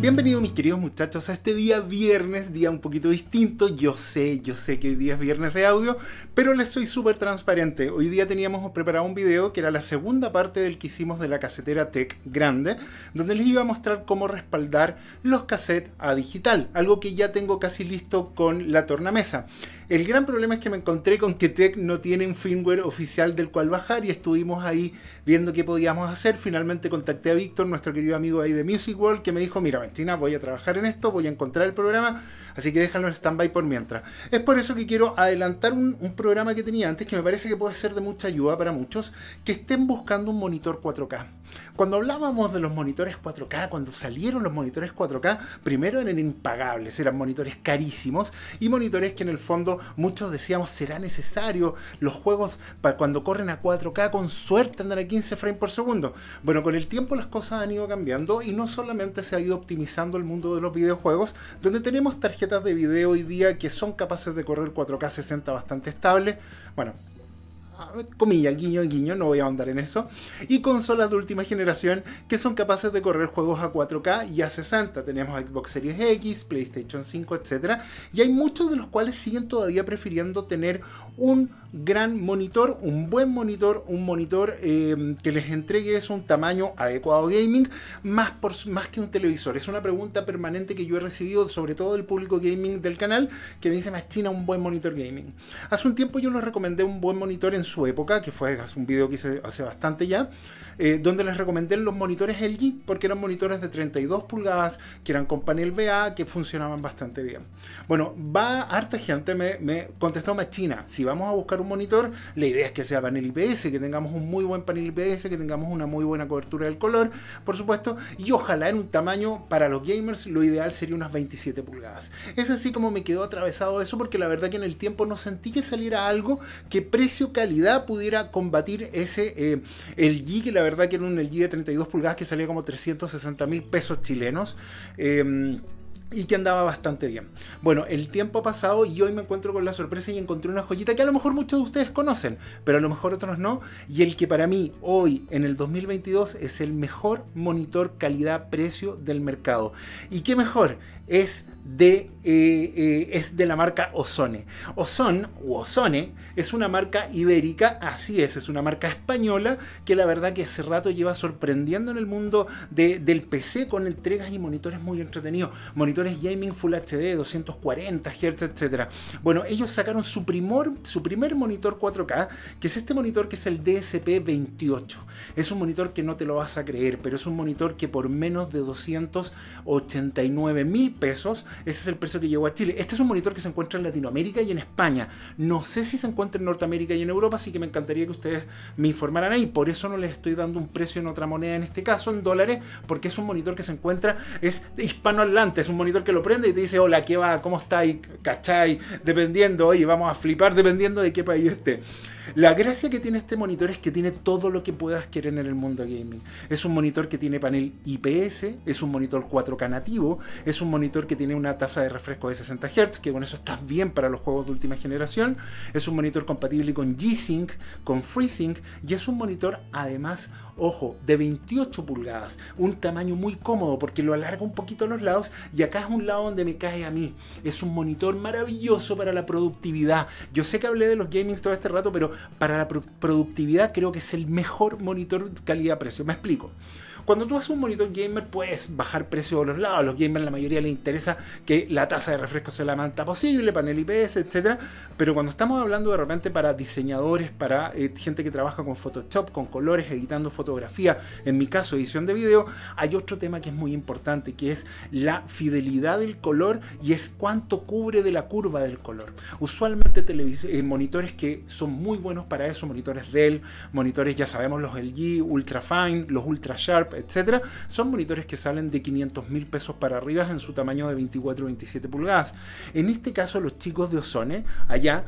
Bienvenidos mis queridos muchachos a este día viernes, día un poquito distinto. Yo sé que hoy día es viernes de audio, pero les soy súper transparente. Hoy día teníamos preparado un video que era la segunda parte del que hicimos de la casetera Tech Grande, donde les iba a mostrar cómo respaldar los cassettes a digital, algo que ya tengo casi listo con la tornamesa. El gran problema es que me encontré con que Tech no tiene un firmware oficial del cual bajar y estuvimos ahí viendo qué podíamos hacer. Finalmente contacté a Víctor, nuestro querido amigo ahí de Music World, que me dijo, mira, Martina, voy a trabajar en esto, voy a encontrar el programa, así que déjalo en stand-by por mientras. Es por eso que quiero adelantar un programa que tenía antes, que me parece que puede ser de mucha ayuda para muchos que estén buscando un monitor 4K. Cuando hablábamos de los monitores 4K, cuando salieron los monitores 4K, primero eran impagables, eran monitores carísimos y monitores que en el fondo muchos decíamos, será necesario los juegos para cuando corren a 4K, con suerte andan a 15 frames por segundo. Bueno, con el tiempo las cosas han ido cambiando y no solamente se ha ido optimizando el mundo de los videojuegos, donde tenemos tarjetas de video hoy día que son capaces de correr 4K 60 bastante estable, bueno, comilla, guiño, guiño, no voy a ahondar en eso, y consolas de última generación que son capaces de correr juegos a 4K y a 60, tenemos Xbox Series X, PlayStation 5, etc. Y hay muchos de los cuales siguen todavía prefiriendo tener un gran monitor, un buen monitor, un monitor que les entregue eso, un tamaño adecuado gaming, más que un televisor. Es una pregunta permanente que yo he recibido, sobre todo del público gaming del canal, que me dice, Machina, un buen monitor gaming. Hace un tiempo yo les recomendé un buen monitor en su época, que fue un video que hice hace bastante ya, donde les recomendé los monitores LG, porque eran monitores de 32 pulgadas, que eran con panel VA, que funcionaban bastante bien. Bueno, harta gente me contestó, Machina, si vamos a buscar un monitor, la idea es que sea panel IPS, que tengamos un muy buen panel IPS, que tengamos una muy buena cobertura del color, por supuesto, y ojalá en un tamaño para los gamers, lo ideal sería unas 27 pulgadas. Es así como me quedó atravesado eso, porque la verdad que en el tiempo no sentí que saliera algo que precio-calidad pudiera combatir ese LG, que la verdad que era un LG de 32 pulgadas que salía como 360.000 pesos chilenos. Y que andaba bastante bien. Bueno, el tiempo ha pasado y hoy me encuentro con la sorpresa y encontré una joyita que a lo mejor muchos de ustedes conocen, pero a lo mejor otros no, y el que para mí hoy, en el 2022, es el mejor monitor calidad-precio del mercado. ¿Y qué mejor? Es de la marca Ozone. Ozone es una marca ibérica, así es una marca española que la verdad que hace rato lleva sorprendiendo en el mundo del PC con entregas y monitores muy entretenidos, monitores gaming Full HD, 240 Hz, etc. Bueno, ellos sacaron su primer monitor 4K, que es este monitor que es el DSP28. Es un monitor que no te lo vas a creer, pero es un monitor que por menos de 289.000 pesos, ese es el precio que llegó a Chile. Este es un monitor que se encuentra en Latinoamérica y en España. No sé si se encuentra en Norteamérica y en Europa, así que me encantaría que ustedes me informaran ahí. Por eso no les estoy dando un precio en otra moneda, en este caso en dólares, porque es un monitor que se encuentra, es hispanohablante, es un monitor que lo prende y te dice, hola, ¿qué va? ¿Cómo estáis? ¿Cachai? Dependiendo, oye, vamos a flipar dependiendo de qué país esté. La gracia que tiene este monitor es que tiene todo lo que puedas querer en el mundo gaming. Es un monitor que tiene panel IPS, es un monitor 4K nativo, es un monitor que tiene una tasa de refresco de 60 Hz, que con eso estás bien para los juegos de última generación. Es un monitor compatible con G-Sync, con FreeSync, y es un monitor además, ojo, de 28 pulgadas, un tamaño muy cómodo porque lo alarga un poquito a los lados y acá es un lado donde me cae a mí. Es un monitor maravilloso para la productividad. Yo sé que hablé de los gamings todo este rato, pero para la productividad creo que es el mejor monitor calidad-precio. Me explico. Cuando tú haces un monitor gamer puedes bajar precio de los lados. A los gamers la mayoría les interesa que la tasa de refresco sea la más alta posible, panel IPS, etc. Pero cuando estamos hablando de repente para diseñadores, para gente que trabaja con Photoshop, con colores, editando fotografía, en mi caso edición de video, hay otro tema que es muy importante, que es la fidelidad del color y es cuánto cubre de la curva del color. Usualmente monitores que son muy buenos para eso, monitores Dell, monitores ya sabemos los LG, Ultra Fine, los Ultra Sharp, etcétera, son monitores que salen de 500.000 pesos para arriba en su tamaño de 24-27 pulgadas. En este caso los chicos de Ozone allá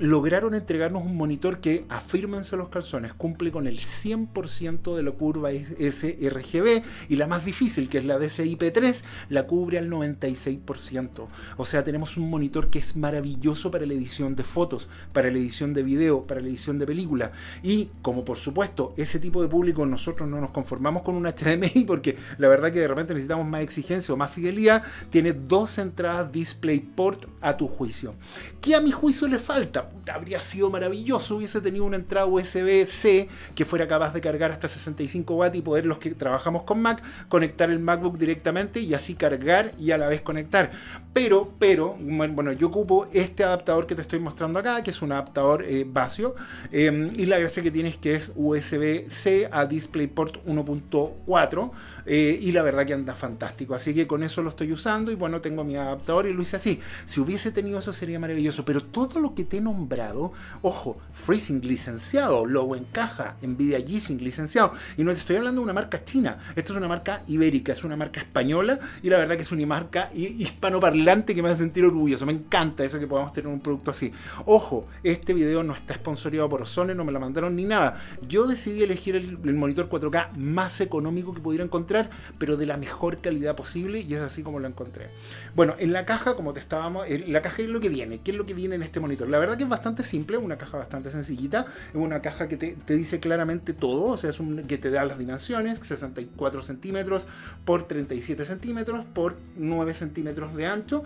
lograron entregarnos un monitor que, afírmense los calzones, cumple con el 100% de la curva sRGB y la más difícil, que es la DCI-P3, la cubre al 96%. O sea, tenemos un monitor que es maravilloso para la edición de fotos, para la edición de video, video, para la edición de película. Y como por supuesto ese tipo de público, nosotros no nos conformamos con un HDMI, porque la verdad que de repente necesitamos más exigencia o más fidelidad, tiene dos entradas DisplayPort a tu juicio. ¿Qué a mi juicio le falta? Puta, habría sido maravilloso, hubiese tenido una entrada USB-C que fuera capaz de cargar hasta 65 watts y poder, los que trabajamos con Mac, conectar el MacBook directamente y así cargar y a la vez conectar. Pero, bueno, yo ocupo este adaptador que te estoy mostrando acá, que es un adaptador vacío, y la gracia que tiene es que es USB-C a DisplayPort 1.4, y la verdad que anda fantástico, así que con eso lo estoy usando, y bueno, tengo mi adaptador y lo hice así. Si hubiese tenido eso sería maravilloso, pero todo lo que te he nombrado, ojo, FreeSync licenciado, Low en caja, NVIDIA G-Sync licenciado, y no te estoy hablando de una marca china, esto es una marca ibérica, es una marca española, y la verdad que es una marca hispanoparlante que me hace sentir orgulloso, me encanta eso, que podamos tener un producto así. Ojo, este video no está sponsoreado por Ozone, no me la mandaron ni nada, yo decidí elegir el monitor 4K más económico que pudiera encontrar, pero de la mejor calidad posible, y es así como lo encontré. Bueno, en la caja, como te estábamos, en la caja es lo que viene, ¿qué es lo que viene en este monitor? La verdad que es bastante simple, una caja bastante sencillita, es una caja que te dice claramente todo, o sea, es un, que te da las dimensiones, 64 centímetros por 37 centímetros por 9 centímetros de ancho,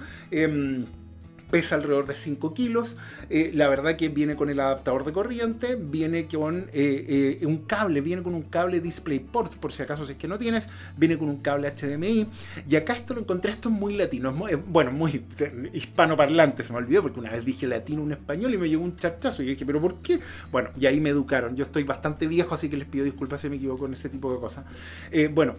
pesa alrededor de 5 kilos, la verdad que viene con el adaptador de corriente, viene con un cable, viene con un cable DisplayPort, por si acaso si es que no tienes, viene con un cable HDMI, y acá esto lo encontré, esto es muy latino, es muy, bueno, muy hispanoparlante, se me olvidó, porque una vez dije latino en español y me llegó un charchazo, y yo dije, ¿pero por qué? Bueno, y ahí me educaron, yo estoy bastante viejo, así que les pido disculpas si me equivoco en ese tipo de cosas. Bueno,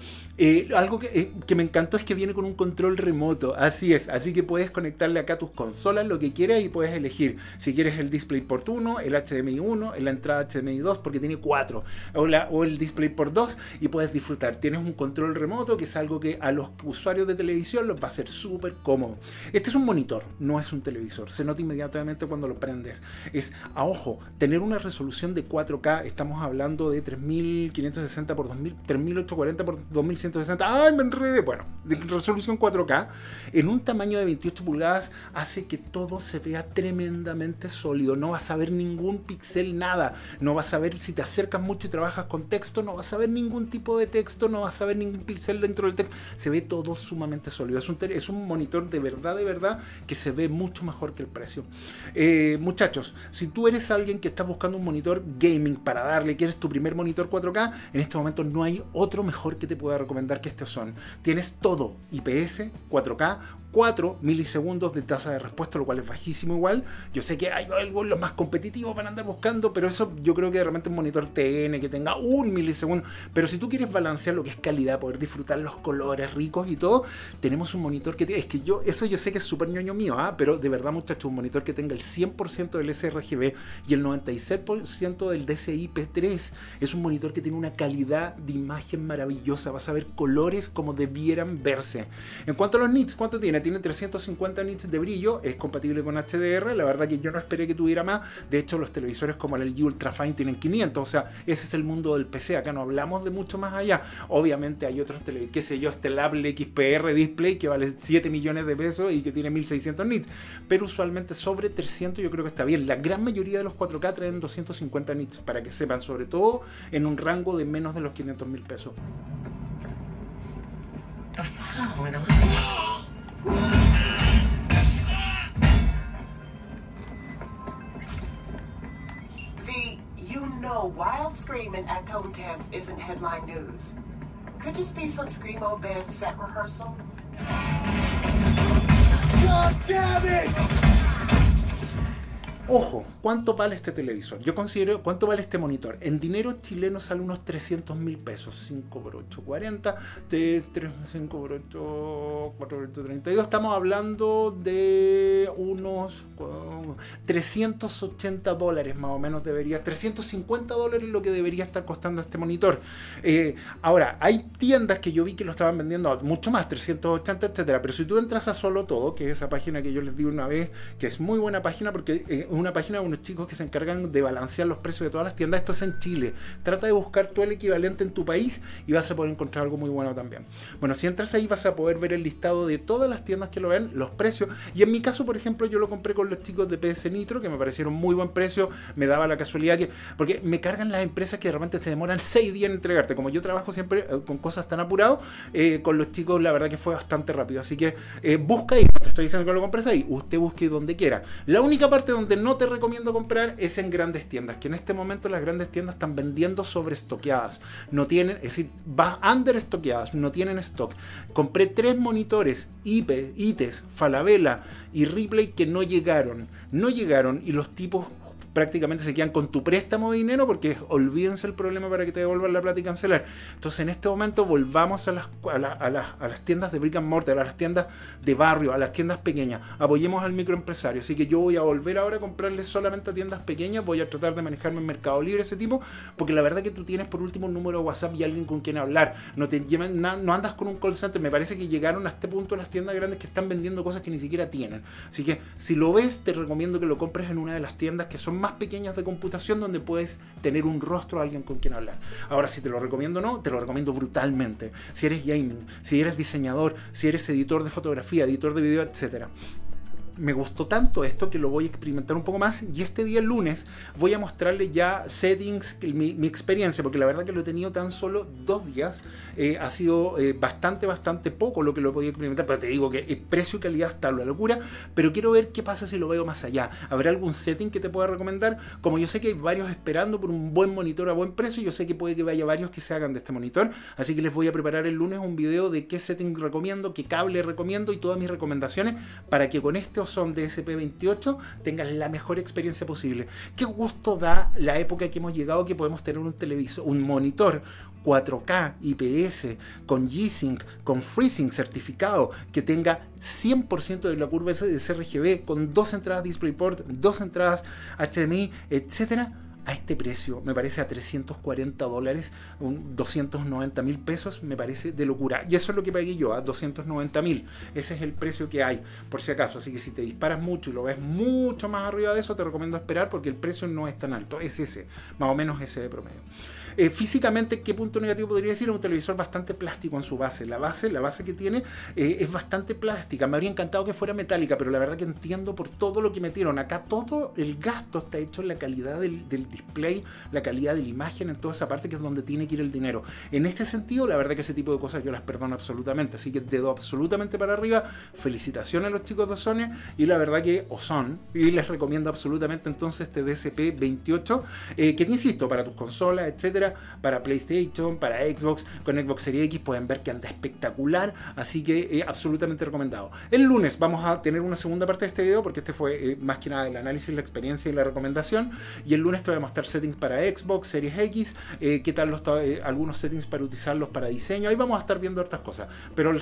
algo que me encantó es que viene con un control remoto, así es, así que puedes conectarle acá tus consolas, lo que quieras, y puedes elegir si quieres el DisplayPort 1, el HDMI 1, la entrada HDMI 2, porque tiene 4, o el DisplayPort 2, y puedes disfrutar. Tienes un control remoto, que es algo que a los usuarios de televisión los va a ser súper cómodo. Este es un monitor, no es un televisor, se nota inmediatamente cuando lo prendes. Es, a ojo, tener una resolución de 4K, estamos hablando de 3560 por 2000, 3840 por 2160, ¡ay, me enredé! Bueno, de resolución 4K, en un tamaño de 28 pulgadas, hace que todo se vea tremendamente sólido, no vas a ver ningún pixel, nada, no vas a ver si te acercas mucho y trabajas con texto, no vas a ver ningún tipo de texto, no vas a ver ningún pixel dentro del texto, se ve todo sumamente sólido, es un monitor de verdad, que se ve mucho mejor que el precio. Muchachos, si tú eres alguien que está buscando un monitor gaming para darle, quieres tu primer monitor 4K, en este momento no hay otro mejor que te pueda recomendar que este Ozone. Tienes todo, IPS, 4K, 4 milisegundos de tasa de respuesta, lo cual es bajísimo igual. Yo sé que hay algo, los más competitivos van a andar buscando, pero eso yo creo que realmente un monitor TN que tenga 1 milisegundo. Pero si tú quieres balancear lo que es calidad, poder disfrutar los colores ricos y todo, tenemos un monitor que tiene... Es que yo, eso yo sé que es súper ñoño mío, pero de verdad, muchachos, un monitor que tenga el 100% del sRGB y el 96% del DCI-P3. Es un monitor que tiene una calidad de imagen maravillosa. Vas a ver colores como debieran verse. En cuanto a los nits, ¿cuánto tiene? Tiene 350 nits de brillo, es compatible con HDR, la verdad que yo no esperé que tuviera más, de hecho los televisores como el LG Ultra Fine tienen 500, o sea, ese es el mundo del PC, acá no hablamos de mucho más allá. Obviamente hay otros televisores, qué sé yo, este Lable XPR Display que vale 7 millones de pesos y que tiene 1600 nits, pero usualmente sobre 300 yo creo que está bien, la gran mayoría de los 4K traen 250 nits, para que sepan, sobre todo en un rango de menos de los 500 mil pesos. The you-know wild screaming at Totem Cans isn't headline news. Could just be some screamo band set rehearsal. God damn it! Ojo, ¿cuánto vale este televisor? Yo considero, ¿cuánto vale este monitor? En dinero chileno sale unos 300 mil pesos. 5 por 8, 40. 5 por 8, 4 por 8, 32. Estamos hablando de unos $380 más o menos debería. $350 lo que debería estar costando este monitor. Ahora, hay tiendas que yo vi que lo estaban vendiendo a mucho más, 380, etcétera. Pero si tú entras a Solo Todo, que es esa página que yo les di una vez, que es muy buena página porque... una página de unos chicos que se encargan de balancear los precios de todas las tiendas. Esto es en Chile. Trata de buscar tú el equivalente en tu país y vas a poder encontrar algo muy bueno también. Bueno, si entras ahí vas a poder ver el listado de todas las tiendas que lo ven, los precios. Y en mi caso, por ejemplo, yo lo compré con los chicos de PS Nitro, que me parecieron muy buen precio. Me daba la casualidad que... porque me cargan las empresas que de repente se demoran 6 días en entregarte. Como yo trabajo siempre con cosas tan apurado, con los chicos la verdad que fue bastante rápido. Así que busca ahí. No te estoy diciendo que lo compres ahí. Usted busque donde quiera. La única parte donde no te recomiendo comprar es en grandes tiendas, que en este momento las grandes tiendas están vendiendo sobreestoqueadas. No tienen, es decir, va underestoqueadas, no tienen stock. Compré 3 monitores IPS, Falabella y Ripley que no llegaron. No llegaron y los tipos prácticamente se quedan con tu préstamo de dinero, porque olvídense el problema para que te devuelvan la plata y cancelar. Entonces en este momento volvamos a las tiendas de brick and mortar, a las tiendas de barrio, a las tiendas pequeñas. Apoyemos al microempresario. Así que yo voy a volver ahora a comprarle solamente a tiendas pequeñas. Voy a tratar de manejarme en Mercado Libre, ese tipo, porque la verdad que tú tienes por último un número de WhatsApp y alguien con quien hablar. No te llevan, no andas con un call center. Me parece que llegaron a este punto las tiendas grandes que están vendiendo cosas que ni siquiera tienen. Así que si lo ves, te recomiendo que lo compres en una de las tiendas que son más pequeñas de computación, donde puedes tener un rostro a alguien con quien hablar. Ahora, si te lo recomiendo o no, te lo recomiendo brutalmente. Si eres gaming, si eres diseñador, si eres editor de fotografía, editor de video, etcétera. Me gustó tanto esto que lo voy a experimentar un poco más, y este día, el lunes, voy a mostrarle ya settings, mi experiencia, porque la verdad que lo he tenido tan solo 2 días. Ha sido bastante poco lo que lo he podido experimentar, pero te digo que el precio y calidad está la locura, pero quiero ver qué pasa si lo veo más allá. ¿Habrá algún setting que te pueda recomendar? Como yo sé que hay varios esperando por un buen monitor a buen precio, yo sé que puede que vaya varios que se hagan de este monitor, así que les voy a preparar el lunes un video de qué setting recomiendo, qué cable recomiendo y todas mis recomendaciones, para que con este son DSP28 tengas la mejor experiencia posible. Qué gusto da la época que hemos llegado, que podemos tener un televisor, un monitor 4K IPS con G-Sync, con FreeSync certificado, que tenga 100% de la curva de sRGB, con 2 entradas DisplayPort, 2 entradas HDMI, etcétera. A este precio, me parece a $340, 290.000 pesos, me parece de locura. Y eso es lo que pagué yo, a 290.000. Ese es el precio que hay, por si acaso. Así que si te disparas mucho y lo ves mucho más arriba de eso, te recomiendo esperar, porque el precio no es tan alto. Es ese, más o menos ese de promedio. Físicamente, ¿qué punto negativo podría decir? Es un televisor bastante plástico en su base. La base que tiene es bastante plástica. Me habría encantado que fuera metálica, pero la verdad que entiendo por todo lo que metieron. Acá todo el gasto está hecho en la calidad del display, la calidad de la imagen, en toda esa parte, que es donde tiene que ir el dinero. En este sentido, la verdad que ese tipo de cosas yo las perdono absolutamente. Así que dedo absolutamente para arriba. Felicitaciones a los chicos de Ozone, y la verdad que Ozone, y les recomiendo absolutamente entonces este DSP28, que te insisto, para tus consolas, etcétera, para PlayStation, para Xbox, con Xbox Series X pueden ver que anda espectacular, así que absolutamente recomendado. El lunes vamos a tener una segunda parte de este video, porque este fue más que nada el análisis, la experiencia y la recomendación, y el lunes te voy a mostrar settings para Xbox Series X, qué tal algunos settings para utilizarlos para diseño. Ahí vamos a estar viendo hartas cosas, pero el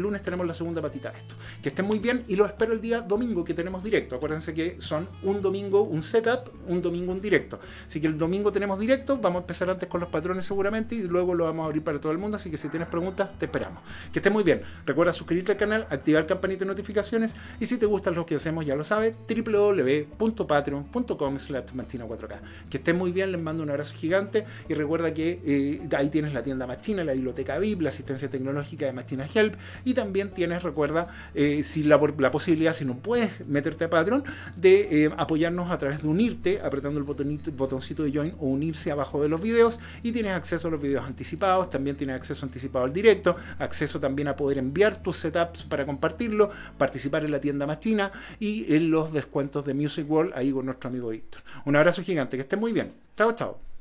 lunes tenemos la segunda patita de esto. Que estén muy bien y los espero el día domingo, que tenemos directo. Acuérdense que son un domingo un setup, un domingo un directo, así que el domingo tenemos directo. Vamos a empezar antes con los patrones seguramente, y luego lo vamos a abrir para todo el mundo, así que si tienes preguntas te esperamos. Que estés muy bien, recuerda suscribirte al canal, activar campanita de notificaciones, y si te gustan lo que hacemos, ya lo sabes, www.patreon.com/Machina4K. Que estés muy bien, les mando un abrazo gigante, y recuerda que ahí tienes la tienda Machina, la biblioteca VIP, la asistencia tecnológica de Machina Help, y también tienes, recuerda, la posibilidad, si no puedes meterte a Patreon, de apoyarnos a través de unirte, apretando el botoncito de join o unirse abajo de los videos. Y tienes acceso a los videos anticipados, también tienes acceso anticipado al directo, acceso también a poder enviar tus setups para compartirlo, participar en la tienda Machina y en los descuentos de Music World ahí con nuestro amigo Víctor. Un abrazo gigante, que estén muy bien. Chao, chao.